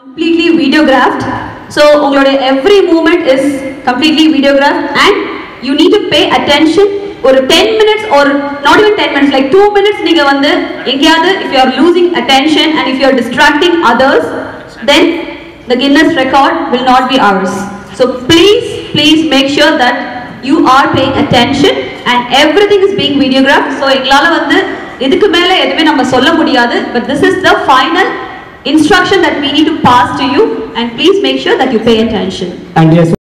Completely videographed, so every movement is completely videographed and you need to pay attention for 10 minutes or not even 10 minutes like 2 minutes if you are losing attention and if you are distracting others, then the Guinness record will not be ours. So please make sure that you are paying attention and everything is being videographed. So but this is the final instruction that we need to pass to you, and please make sure that you pay attention. And yes,